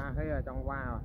qua, thấy ở trong qua rồi.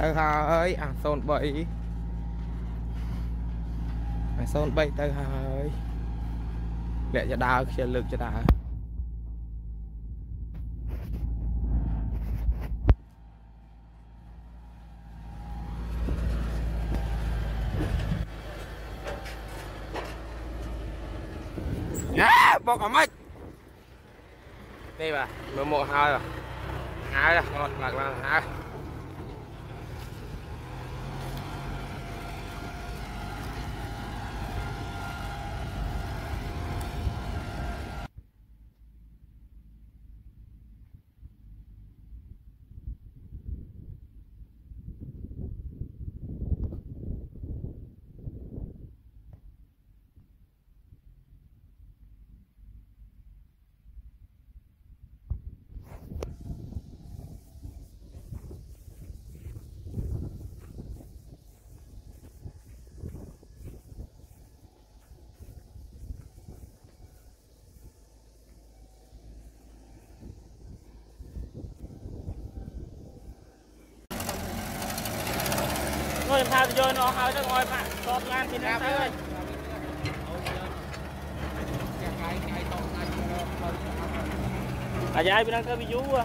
Tới hơi à xôn bậy, à xôn bậy tới hơi lẹ cho đào kia lực cho đào. Á bọc mày đây bà mười một hai rồi, hai rồi ngọt ngọt là hai. Thôi làm sao thì vô nó hơi nó ngồi bạn to ăn thì làm sao ơi. À dai bên đang có bị vú quá.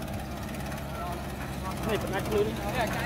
Này bạn ăn luôn. Ăn à?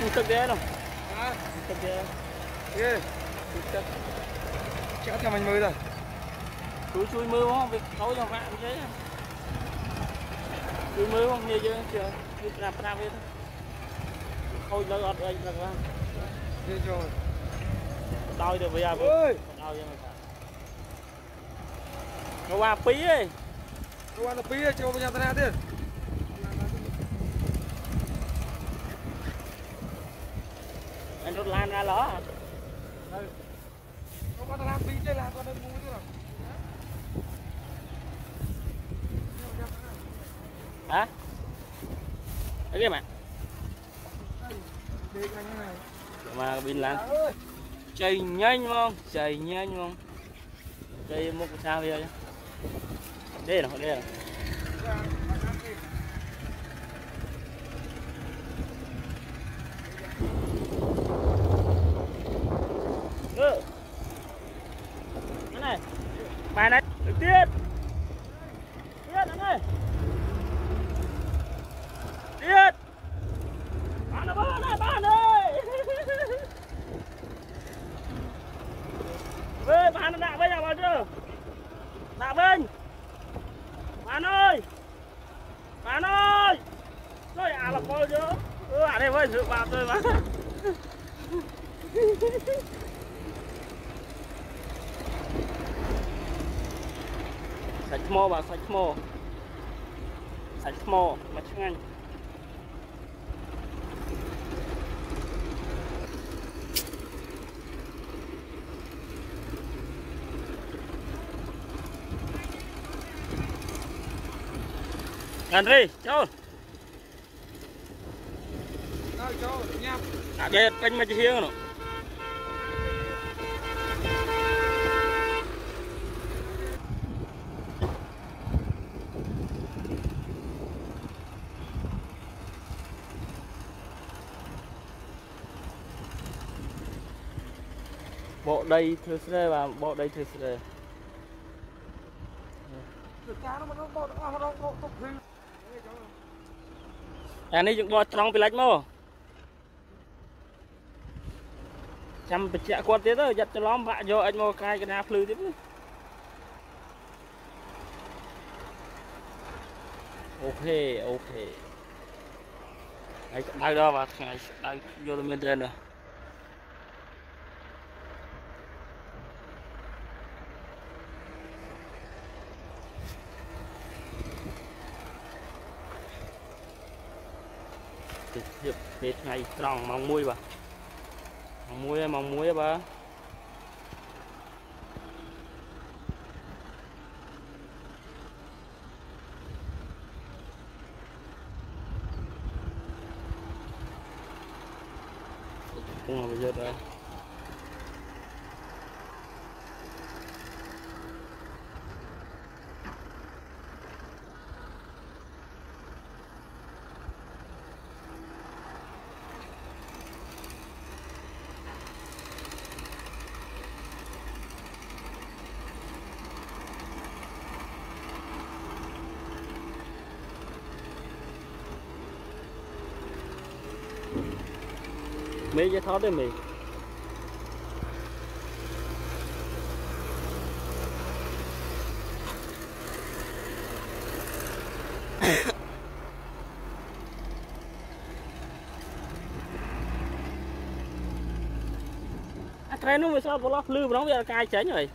Không tức ghê đâu. Hả? Tức ghê. Ghê. Tức. Chả cho mình mưa rồi. Chú chui mưa không? Việc thối cho bạn thế. Chui mưa không? Như chưa? Như làm sao vậy thôi. Thôi lỡ ọt anh rằng không? Đi rồi. Đau được bây giờ. Ôi. Đau cho mình. Nó qua pí ấy. Nó qua là pí ấy cho bây giờ ta ra đi. Anh rút lan ra ló hả? Ừ. Không có ta làm phí đây là con đơn mũi chứ rồi. Hả? Đấy kia mà. Mà pin lan. Chạy nhanh không? Chạy nhanh không? Chạy một sao bây giờ chứ. Đây là, đây là. Bài này được tiết. Tiết anh ơi. Điệt. Bạn ơi. Về bạn đã bây giờ vào chưa? Đã bên. Bạn ơi. Bạn ơi. Rồi à là coi chứ. Bạn này với sự bạn rồi mà. Sạch mô bà, sạch mô. Sạch mô, mà chứ anh. Henry, chôn. Đâu, chôn, nhằm. Đã đẹp, canh mà chứ hiếng nữa. Bộ đầy thử xe và bộ đầy thử xe. À này chúng bỏ trong bị lách mô. Chăm bị chạy quật thế đó, giật cho lóm vạ vô anh mô cai cái nào phư tiếp. Ok, ok. Đấy, đây đó và ngày đang vô lên trên rồi. Dịp hết ngày tròn mong muối bà. Mong muối bà. Cũng là bây giờ đây. Mấy cái thót đấy mình. À, cái nó mới sao bỏ lót lư nó bây cai chén rồi.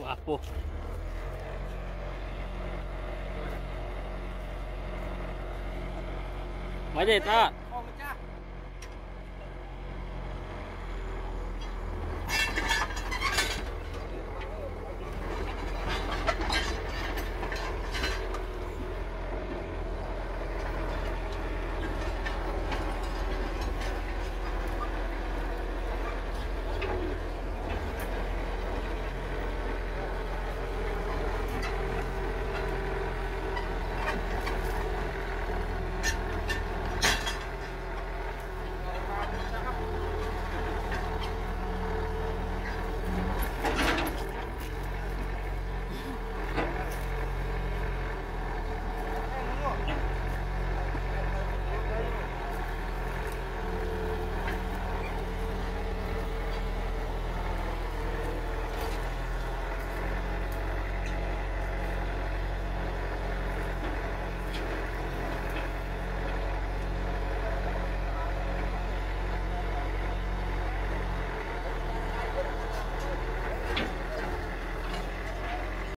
Guapo. Mấy gì ta?